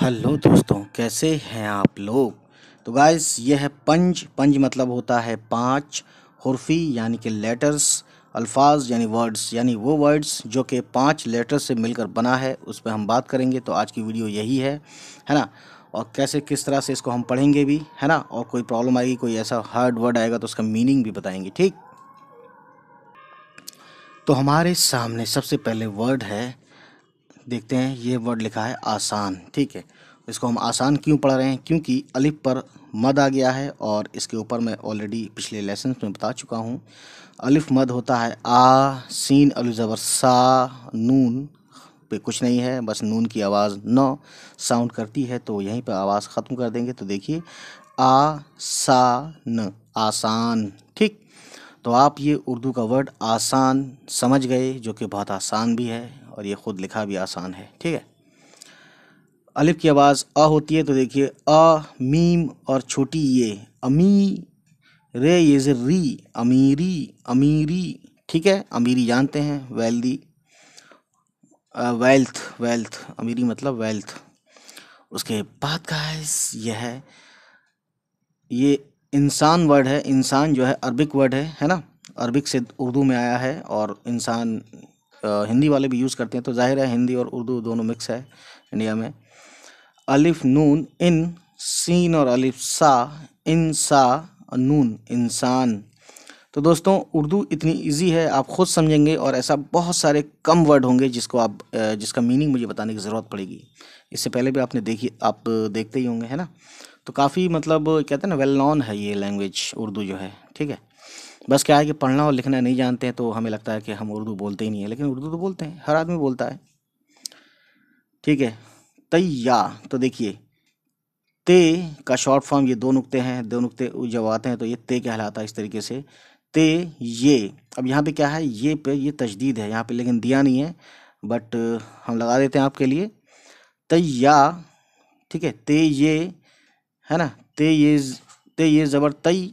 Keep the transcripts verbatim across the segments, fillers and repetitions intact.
Hello दोस्तों, कैसे हैं आप लोग। तो गाइस यह है पंज पंज मतलब होता है पांच हुर्फी यानी कि लेटर्स, अल्फाज यानी वर्ड्स, यानी वो वर्ड्स जो कि पांच लेटर्स से मिलकर बना है, उस पर हम बात करेंगे। तो आज की वीडियो यही है है ना, और कैसे किस तरह से इसको हम पढ़ेंगे भी, है ना। और कोई प्रॉब्लम आएगी, कोई ऐसा हार्ड वर्ड आएगा तो उसका मीनिंग भी बताएंगे, ठीक। तो हमारे सामने सबसे पहले वर्ड है, देखते हैं, ये वर्ड लिखा है आसान, ठीक है। इसको हम आसान क्यों पढ़ रहे हैं, क्योंकि अलिफ पर मद आ गया है और इसके ऊपर मैं ऑलरेडी पिछले लेसन में बता चुका हूँ। अलिफ मद होता है, आ सीन अल ज़बर सा, नून पे कुछ नहीं है, बस नून की आवाज़ न साउंड करती है, तो यहीं पे आवाज़ ख़त्म कर देंगे। तो देखिए आ सा न, आसान, ठीक। तो आप ये उर्दू का वर्ड आसान समझ गए, जो कि बहुत आसान भी है और ये ख़ुद लिखा भी आसान है, ठीक है। अलिफ की आवाज़ अ होती है, तो देखिए अ मीम और छोटी ये अमी रे ये ज़र्री, अमीरी अमीरी, ठीक है। अमीरी जानते हैं, वेल्दी वेल्थ वेल्थ अमीरी मतलब वेल्थ। उसके बाद गाइस यह है, ये इंसान वर्ड है। इंसान जो है अरबिक वर्ड है, है ना, अरबिक से उर्दू में आया है और इंसान हिंदी वाले भी यूज़ करते हैं, तो जाहिर है हिंदी और उर्दू दोनों मिक्स है इंडिया में। अलिफ नून इन सीन और अलिफ सा इन सा नून, इंसान। तो दोस्तों उर्दू इतनी इजी है, आप खुद समझेंगे, और ऐसा बहुत सारे कम वर्ड होंगे जिसको आप जिसका मीनिंग मुझे बताने की ज़रूरत पड़ेगी। इससे पहले भी आपने देखी, आप देखते ही होंगे, है ना। तो काफ़ी मतलब कहते हैं ना, वेल नॉन है ये लैंग्वेज उर्दू जो है, ठीक है। बस क्या है कि पढ़ना और लिखना नहीं जानते हैं तो हमें लगता है कि हम उर्दू बोलते ही नहीं है, लेकिन उर्दू तो बोलते हैं, हर आदमी बोलता है, ठीक है। तैया, तो देखिए ते का शॉर्ट फॉर्म, ये दो नुक्ते हैं, दो नुक्ते जब आते हैं तो ये ते कहलाता है, इस तरीके से ते ये। अब यहाँ पे क्या है, ये पे ये तशदीद है यहाँ पे, लेकिन दिया नहीं है, बट हम लगा देते हैं आपके लिए, तैया, ठीक है। ते ये है ना, ते ये ते ये ज़बर तई,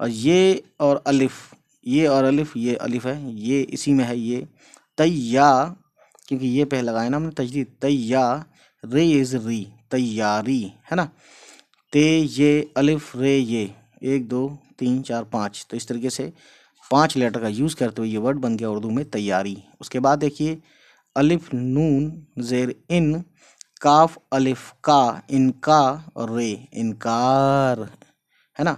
और ये और अलिफ, ये और अलिफ, ये अलिफ है, ये इसी में है ये तैया, क्योंकि ये पे लगाया ना हमने तजदीद, तैया रे इज़ री, तैयारी, है ना। ते ये अलिफ रे ये, एक दो तीन चार पाँच, तो इस तरीके से पांच लेटर का यूज़ करते हुए ये वर्ड बन गया उर्दू में, तैयारी। उसके बाद देखिए अलिफ नून ज़ेर इन काफ अलिफ का इनका और रे इनकार, है ना।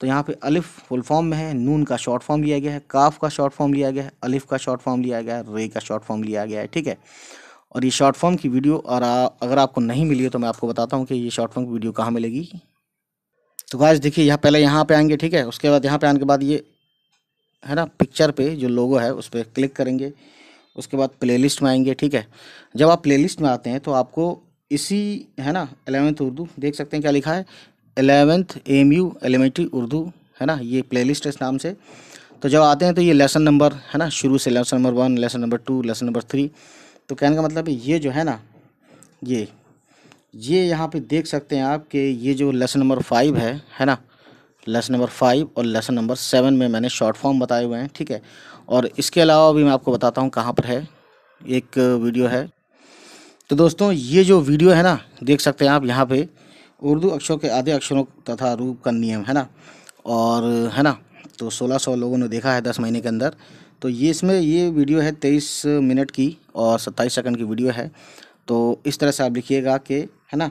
तो यहाँ पे अलिफ फुल फॉर्म में है, नून का शॉर्ट फॉर्म लिया गया है, काफ का शॉर्ट फॉर्म लिया गया है, अलिफ का शॉर्ट फॉर्म लिया गया है, रे का शॉर्ट फॉर्म लिया गया है, ठीक है। और ये शॉर्ट फॉर्म की वीडियो और आ, अगर आपको नहीं मिली है तो मैं आपको बताता हूँ कि ये शॉर्ट फॉर्म की वीडियो कहाँ मिलेगी। तो गाइस देखिए यहाँ पहले यहाँ पर आएंगे, ठीक है। उसके बाद यहाँ पर आने के बाद ये है ना पिक्चर पर जो लोगो है उस पर क्लिक करेंगे, उसके बाद प्ले लिस्ट में आएंगे, ठीक है। जब आप प्ले लिस्ट में आते हैं तो आपको इसी है ना एलेवेंथ उर्दू देख सकते हैं, क्या लिखा है eleventh M U elementary Urdu, है ना, ये प्लेलिस्ट है इस नाम से। तो जब आते हैं तो ये लेसन नंबर है ना, शुरू से lesson number one, lesson number two, lesson number three. तो कहने का मतलब है ये जो है ना, ये ये यहाँ पे देख सकते हैं आप कि ये जो लेसन नंबर फाइव है है ना, लेसन नंबर फाइव और लेसन नंबर सेवन में मैंने शॉर्ट फॉर्म बताए हुए हैं, ठीक है। और इसके अलावा भी मैं आपको बताता हूँ कहाँ पर है, एक वीडियो है। तो दोस्तों ये जो वीडियो है ना देख सकते हैं आप, यहाँ पर उर्दू अक्षरों के आधे अक्षरों तथा रूप का नियम, है ना, और है ना, तो सोलह सौ लोगों ने देखा है दस महीने के अंदर। तो ये इसमें ये वीडियो है तेईस मिनट की और सत्ताईस सेकंड की वीडियो है। तो इस तरह से आप लिखिएगा कि, है ना।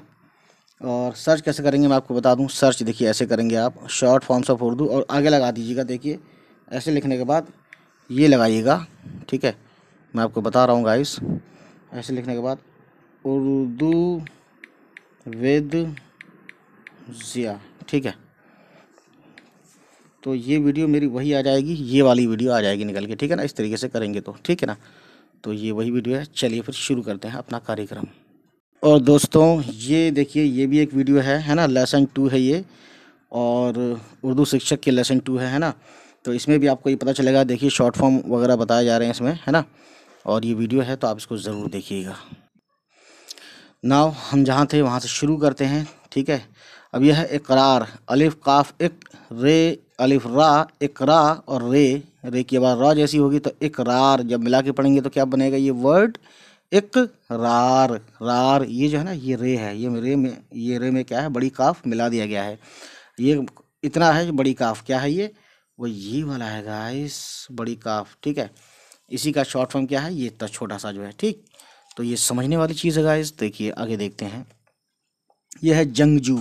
और सर्च कैसे करेंगे मैं आपको बता दूं, सर्च देखिए ऐसे करेंगे आप, शॉर्ट फॉर्म्स ऑफ उर्दू, और आगे लगा दीजिएगा, देखिए ऐसे लिखने के बाद ये लगाइएगा, ठीक है। मैं आपको बता रहा हूँ गाइस, ऐसे लिखने के बाद उर्दू विद ज़िया, ठीक है। तो ये वीडियो मेरी वही आ जाएगी, ये वाली वीडियो आ जाएगी निकल के, ठीक है ना, इस तरीके से करेंगे तो, ठीक है ना। तो ये वही वीडियो है, चलिए फिर शुरू करते हैं अपना कार्यक्रम। और दोस्तों ये देखिए ये भी एक वीडियो है है ना, लेसन टू है ये, और उर्दू शिक्षक के लेसन टू है है ना। तो इसमें भी आपको ये पता चलेगा, देखिए शॉर्ट फॉर्म वगैरह बताए जा रहे हैं इसमें, है ना। और ये वीडियो है तो आप इसको ज़रूर देखिएगा। नाउ हम जहाँ थे वहाँ से शुरू करते हैं, ठीक है। अब यह है इकरार, अलिफ काफ इक रे अलिफ रा इकरा और रे, रे की आवाज़ रा जैसी होगी तो इकरार, जब मिला के पढ़ेंगे तो क्या बनेगा ये वर्ड, इकरार, रार ये जो है ना ये रे है, ये रे में ये रे में क्या है बड़ी काफ मिला दिया गया है। ये इतना है बड़ी काफ क्या है ये वो ये वाला है गाइस बड़ी काफ, ठीक है। इसी का शॉर्ट फॉर्म क्या है ये इतना छोटा सा जो है, ठीक। तो ये समझने वाली चीज़ है गाइस। देखिए आगे देखते हैं, ये है जंगजू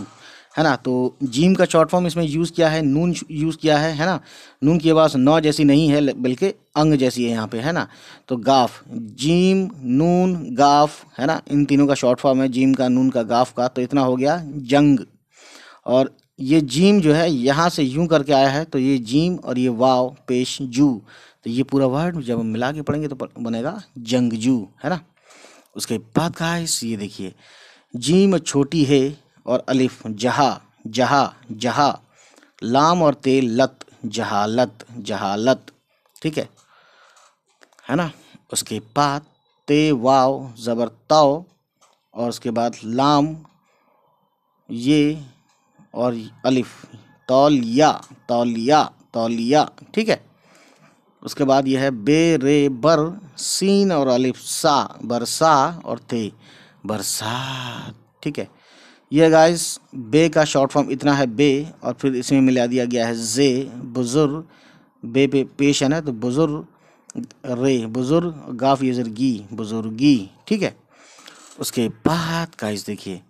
है ना। तो जीम का शॉर्ट फॉर्म इसमें यूज़ किया है, नून यूज़ किया है है ना। नून की आवाज़ नौ जैसी नहीं है बल्कि अंग जैसी है यहाँ पे, है ना। तो गाफ, जीम, नून, गाफ है ना, इन तीनों का शॉर्ट फॉर्म है जीम का, नून का, गाफ का। तो इतना हो गया जंग। और ये जीम जो है यहाँ से यूं करके आया है, तो ये जीम और ये वाव पेश जू। तो ये पूरा वर्ड जब हम मिला के पढ़ेंगे तो बनेगा जंगजू, है ना। उसके बाद का ये देखिए जीम छोटी है और अलिफ जहा जहा जहा, लाम और ते लत जहालत जहालत, ठीक है है ना। उसके बाद ते वाव ज़बर ताओ और उसके बाद लाम ये और अलिफ तौलिया तौलिया तौलिया, ठीक है। उसके बाद यह है बे रे बर सीन और अलिफ सा बरसा और ते बरसा, ठीक है। यह गाइस बे का शॉर्ट फॉर्म इतना है बे और फिर इसमें मिला दिया गया है जे बुजुर्ग, बे पे पेश है ना तो बुजुर्ग, रे बुजुर्ग, गाफ यजरगी बुजुर्गी, ठीक है। उसके बाद गाइस देखिए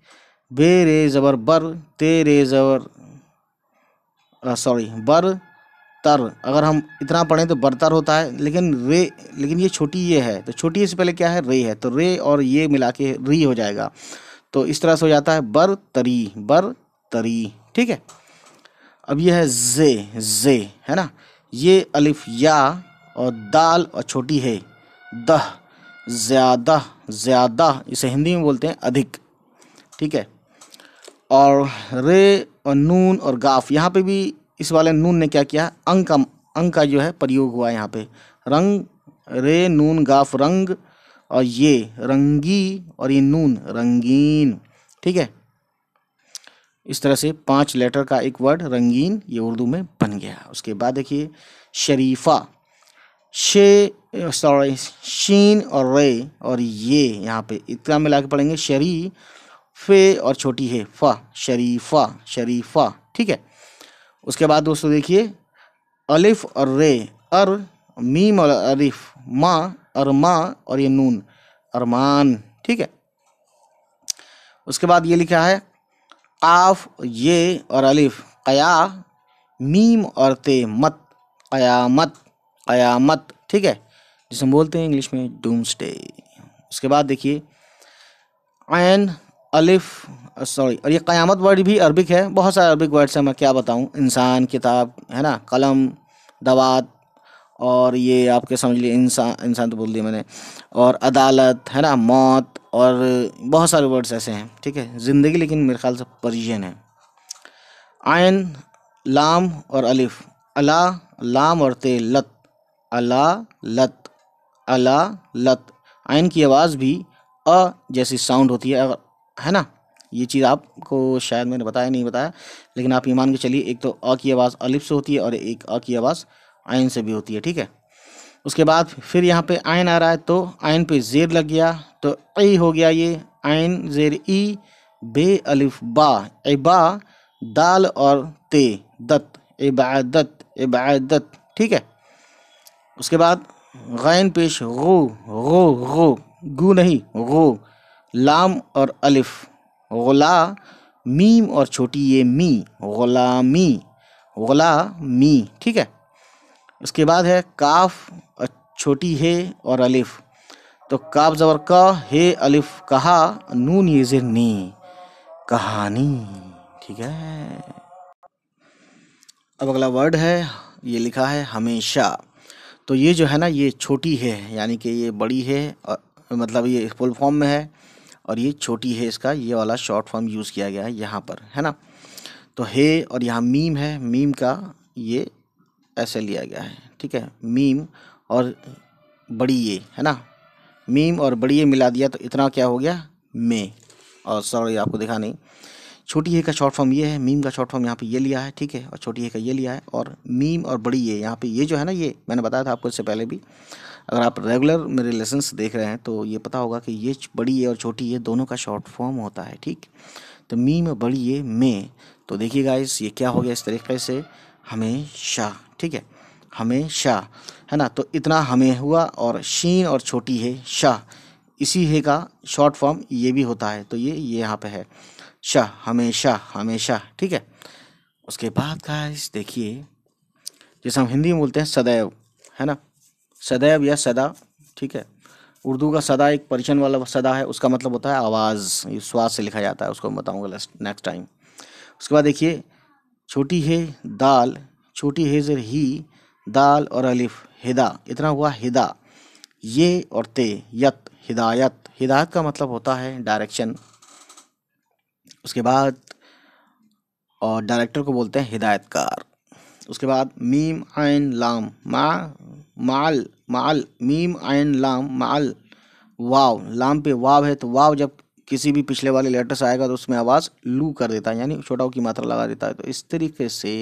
बे रे ज़बर बर ते रे ज़बर सॉरी बर तर, अगर हम इतना पढ़ें तो बरतर होता है, लेकिन रे लेकिन ये छोटी ये है तो छोटी ये से पहले क्या है रे है, तो रे और ये मिला के री हो जाएगा। तो इस तरह से हो जाता है बर तरी बर तरी, ठीक है। अब यह है जे जे है ना, ये अलिफ या और दाल और छोटी है दह ज़्यादा ज़्यादा, इसे हिंदी में बोलते हैं अधिक, ठीक है। और रे और नून और गाफ, यहाँ पे भी इस वाले नून ने क्या किया अंग का अंग का जो है प्रयोग हुआ है यहाँ पे, रंग रे नून गाफ रंग और ये रंगी और ये नून रंगीन, ठीक है। इस तरह से पांच लेटर का एक वर्ड रंगीन ये उर्दू में बन गया। उसके बाद देखिए शरीफा, शे सॉरी शीन और रे और ये यहाँ पे इतना मिला के पढ़ेंगे शरी फे और छोटी है फ़ा शरीफा शरीफा, ठीक है। उसके बाद दोस्तों देखिए अलिफ और रे अर मीम और अरिफ माँ अरमा और ये नून अरमान, ठीक है। उसके बाद ये लिखा है काफ ये और अलिफ कया मीम और ते मत कयामत कयामत, ठीक है, जिसे हम बोलते हैं इंग्लिश में डूम्सडे। उसके बाद देखिए ऐन अलिफ सॉरी और ये कयामत वर्ड भी अरबिक है, बहुत सारे अरबिक वर्ड्स हैं, मैं क्या बताऊं, इंसान किताब है ना, कलम दवात और ये आपके समझ लिए इंसान इंसान तो बोल दिया मैंने, और अदालत है ना, मौत और बहुत सारे वर्ड्स ऐसे हैं, ठीक है, ज़िंदगी, लेकिन मेरे ख्याल से पर्शियन है। आयन लाम और अलिफ अला लाम और ते लत अला लत अला लत, आयन की आवाज़ भी अ जैसी साउंड होती है, है ना। ये चीज़ आपको शायद मैंने बताया नहीं बताया, लेकिन आप ये मान के चलिए एक तो अ की आवाज़ अलिफ से होती है और एक अ की आवाज़ आयन से भी होती है, ठीक है। उसके बाद फिर यहाँ पे आयन आ रहा है तो आयन पे जेर लग गया तो ई हो गया, ये आयन जेर ई बे अलिफ बा एबा दाल और ते दत इबादत इबादत, ठीक है। उसके बाद गैन पेश गो गो गो गू नहीं गो, लाम और अलिफ गला मीम और छोटी ये मी गुलामी गुलामी, ठीक है। उसके बाद है काफ छोटी है और अलिफ तो काफ ज़बर का है अलिफ कहा नून ये ज़ेर नी कहानी, ठीक है। अब अगला वर्ड है ये लिखा है हमेशा, तो ये जो है ना ये छोटी है यानी कि ये बड़ी है और मतलब ये फुल फॉर्म में है और ये छोटी है, इसका ये वाला शॉर्ट फॉर्म यूज़ किया गया है यहाँ पर, है ना। तो है और यहाँ मीम है, मीम का ये ऐसे लिया गया है, ठीक है, मीम और बड़ी ये है ना, मीम और बड़ी ये मिला दिया तो इतना क्या हो गया मे, और सॉरी आपको दिखा नहीं, छोटी हे का शॉर्ट फॉर्म ये है, मीम का शॉर्ट फॉर्म यहाँ पे ये लिया है, ठीक है, और छोटी हे का ये लिया है। और मीम और बड़ी ये यहाँ पे ये जो है ना, ये मैंने बताया था आपको इससे पहले भी, अगर आप रेगुलर मेरे लेसन्स देख रहे हैं तो ये पता होगा कि ये बड़ी ये और छोटी ये दोनों का शॉर्ट फॉर्म होता है, ठीक। तो मीम और बड़ी ये में, तो देखिए गाइस ये क्या हो गया, इस तरीके से हमेशा, ठीक है, हमेशा है ना। तो इतना हमें हुआ, और शीन और छोटी है शाह, इसी है का शॉर्ट फॉर्म ये भी होता है, तो ये ये यहाँ पे है शाह, हमेशा हमेशा, ठीक है। उसके बाद गाइस देखिए, जैसे हम हिंदी में बोलते हैं सदैव, है ना, सदैव या सदा, ठीक है। उर्दू का सदा एक परिचन वाला सदा है, उसका मतलब होता है आवाज़, ये श्वास से लिखा जाता है, उसको मैं बताऊँगा नेक्स्ट टाइम। उसके बाद देखिए, छोटी है दाल, छोटी है जर ही, दाल और अलिफ हिदा, इतना हुआ हिदा, ये और ते यत, हिदायत, हिदायत का मतलब होता है डायरेक्शन। उसके बाद और डायरेक्टर को बोलते हैं हिदायतकार। उसके बाद मीम आयन लाम मा माल माल, मीम आयन लाम माल वाव, लाम पे वाव है, तो वाव जब किसी भी पिछले वाले लेटर से आएगा तो उसमें आवाज़ लू कर देता है, यानी छोटा की मात्रा लगा देता है। तो इस तरीके से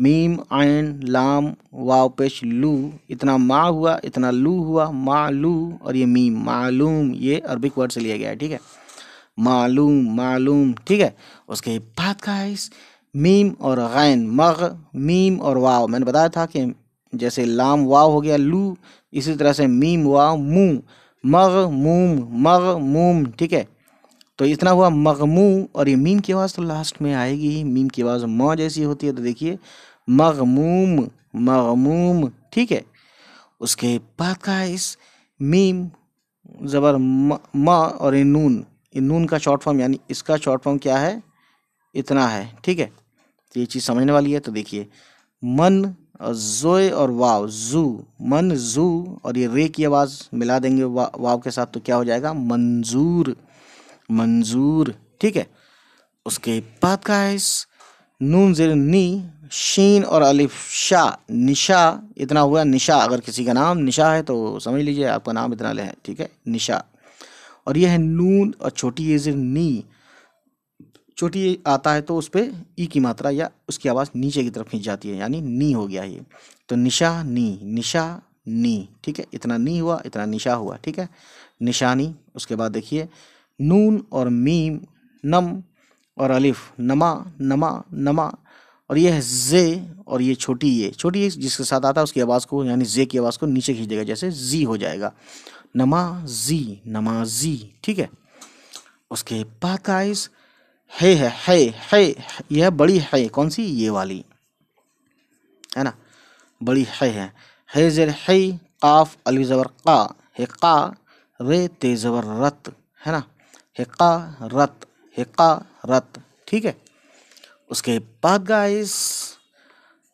मीम आयन लाम वाव पेश लू, इतना माँ हुआ, इतना लू हुआ, माँ लू, और ये मीम मालूम, ये अरबिक वर्ड से लिया गया है, ठीक है, मालूम मालूम, ठीक है। उसके बाद गाइस मीम और गैन मग, मीम और वाव, मैंने बताया था कि जैसे लाम वाव हो गया लू, इसी तरह से मीम वाव मुँह, मगमूम मगमूम, ठीक है। तो इतना हुआ मगमू, और ये मीम की आवाज़ तो लास्ट में आएगी ही, मीम की आवाज़ माँ जैसी होती है, तो देखिए मगमूम मगमूम, ठीक है। उसके बाद का इस मीम ज़बर माँ, और ये नून, ये नून का शॉर्ट फॉर्म, यानी इसका शॉर्ट फॉर्म क्या है, इतना है, ठीक है। तो ये चीज़ समझने वाली है। तो देखिए मन और जोए और वाव जू, मन जू, और ये रे की आवाज़ मिला देंगे वा, वाव के साथ, तो क्या हो जाएगा, मंजूर मंजूर, ठीक है। उसके बाद का है नून ज़ेर नी, शीन और अलिफ शा, निशा, इतना हुआ निशा, अगर किसी का नाम निशा है तो समझ लीजिए आपका नाम इतना ले है, ठीक है, निशा। और यह है नून, और छोटी ये ज़ेर नी, छोटी आता है तो उस पर ई की मात्रा या उसकी आवाज़ नीचे की तरफ खींच जाती है, यानी नी हो गया ये, तो निशा नी, निशा नी, ठीक है, इतना नी हुआ, इतना निशा हुआ, ठीक है, निशानी। उसके बाद देखिए नून और मीम नम और अलिफ नमा नमा नमा, और यह जे, और ये छोटी ये, छोटी ये जिसके साथ आता है उसकी आवाज़ को, यानी जे की आवाज़ को नीचे खींच देगा, जैसे जी हो जाएगा, नमा जी नमा जी, ठीक है। उसके बाद गाइस है है है है, यह बड़ी है, कौन सी, ये वाली है ना, बड़ी है है, है ज़ेर है, काफ अलिफ ज़बर का, है का रे ते ज़बर रत, है ना, है का रत है का रत, ठीक है। उसके बाद गाइस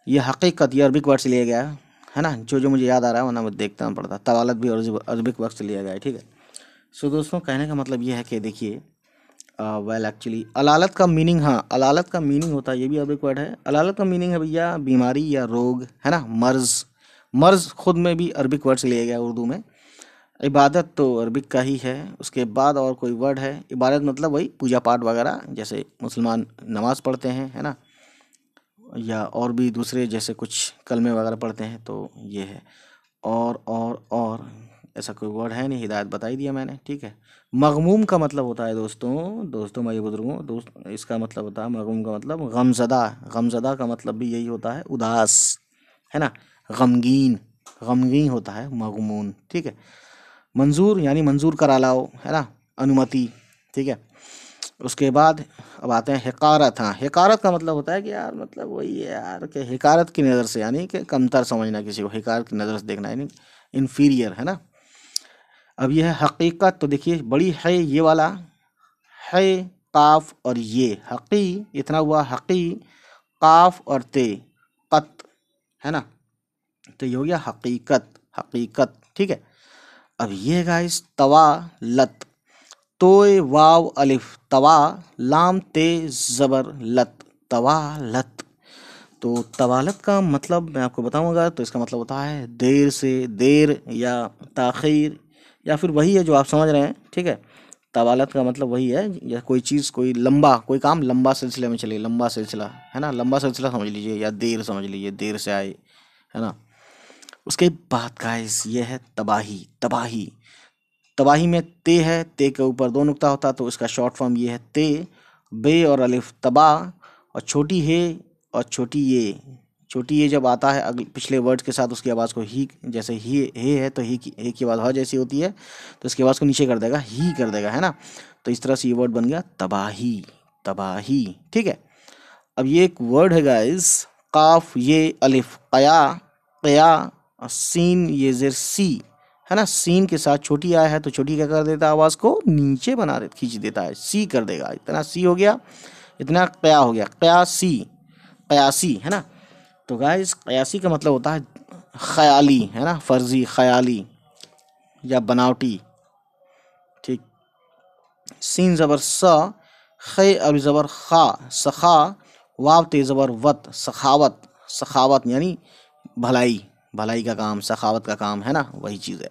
ये हकीकत, ये अरबिक वर्ड से लिया गया है, है ना, जो जो मुझे याद आ रहा है वरना मैं देखता हूँ पड़ता, तवालत भी अरबिक वर्ड से लिया गया है, ठीक है। सो दोस्तों कहने का मतलब ये है कि देखिए वेल एक्चुअली अलालत का मीनिंग, हाँ अलालत का मीनिंग होता है, ये भी अरबिक वर्ड है, अलालत का मीनिंग है भैया बीमारी या रोग, है ना, मर्ज, मर्ज खुद में भी अरबिक वर्ड से लिया गया उर्दू में, इबादत तो अरबिक का ही है। उसके बाद और कोई वर्ड है, इबादत मतलब वही पूजा पाठ वगैरह, जैसे मुसलमान नमाज पढ़ते हैं, है ना, या और भी दूसरे जैसे कुछ कलमे वगैरह पढ़ते हैं, तो ये है। और और और ऐसा कोई वर्ड है नहीं, हिदायत बताई दिया मैंने, ठीक है। मगमूम का मतलब होता है दोस्तों, दोस्तों भाई बुजुर्गों दोस्त, इसका मतलब होता है मगमूम का मतलब गमज़दा, गमज़दा का मतलब भी यही होता है उदास, है ना, गमगीन, गमगीन होता है मगमून, ठीक है। मंजूर यानी मंजूर करा लाओ, है ना, अनुमति, ठीक है। उसके बाद अब आते हैं हिकारत, हाँ हिकारत का मतलब होता है कि यार मतलब वही है यार कि हिकारत की नज़र से, यानी कि कमतर समझना किसी को, हिकारत की नज़र से देखना यानी इन्फीरियर, है ना। अब यह है हकीकत, तो देखिए बड़ी है ये वाला है, काफ और ये हकी, इतना हुआ हकी, काफ और ते कत, है ना, तो ये हो गया हकीकत हकीकत, ठीक है। अब ये गाइस तवा लत, तोय वाव अलिफ तवा लाम ते ज़बर लत, तवा लत, तो तवालत का मतलब मैं आपको बताऊंगा, तो इसका मतलब होता है देर से, देर या ताखीर, या फिर वही है जो आप समझ रहे हैं, ठीक है। तवालत का मतलब वही है, या कोई चीज़, कोई लंबा, कोई काम लंबा सिलसिले में चले, लंबा सिलसिला है ना, लंबा सिलसिला समझ लीजिए, या देर समझ लीजिए, देर से आए, है ना। उसके बाद गाइस ये है तबाही। तबाही तबाही में ते है, ते के ऊपर दो नुक्ता होता है, तो इसका शॉर्ट फॉर्म ये है ते, बे और अलिफ तबा, और छोटी हे और छोटी ये, छोटी ये जब आता है अगले पिछले वर्ड के साथ उसकी आवाज़ को ही, जैसे ही हे है तो ही की हे की आवाज़ ह जैसी होती है, तो इसकी आवाज़ को नीचे कर देगा, ही कर देगा, है ना। तो इस तरह से ये वर्ड बन गया तबाही, तबाही, ठीक है। अब ये एक वर्ड है गाइस, काफ ये अलिफ, कया कया, और सीन ये ज़ेर सी, है ना, सीन के साथ छोटी आया है तो छोटी क्या कर देता है, आवाज़ को नीचे बना दे, खींच देता है, सी कर देगा, इतना सी हो गया, इतना क्या हो गया, कयासी, कयासी, है ना। तो गाइस कयासी का मतलब होता है ख़याली, है ना, फर्जी, ख़याली या बनावटी, ठीक। सीन ज़बर स, खे अब ज़बर खा, सखा, वाव ते ज़बर वत, सखावत, सखावत यानी भलाई, भलाई का काम, सखावत का काम, है ना, वही चीज़ है।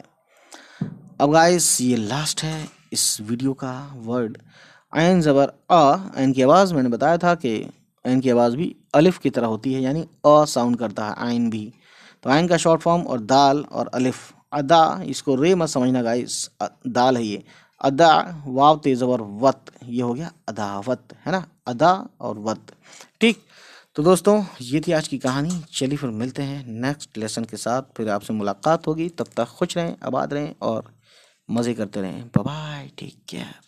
अब गाइस ये लास्ट है इस वीडियो का वर्ड आयन ज़बर अ। आयन की आवाज़ मैंने बताया था कि आयन की आवाज़ भी अलिफ़ की तरह होती है, यानी अ साउंड करता है आयन भी। तो आयन का शॉर्ट फॉर्म और दाल और अलिफ़, अदा, इसको रे मत समझना गाइस, दाल है ये, अदा, वाव ते ज़बर वत, ये हो गया अदावत, है ना, अदा और वत, ठीक। तो दोस्तों ये थी आज की कहानी। चलिए फिर मिलते हैं नेक्स्ट लेसन के साथ, फिर आपसे मुलाकात होगी। तब तक खुश रहें, आबाद रहें और मज़े करते रहें। Bye, take care.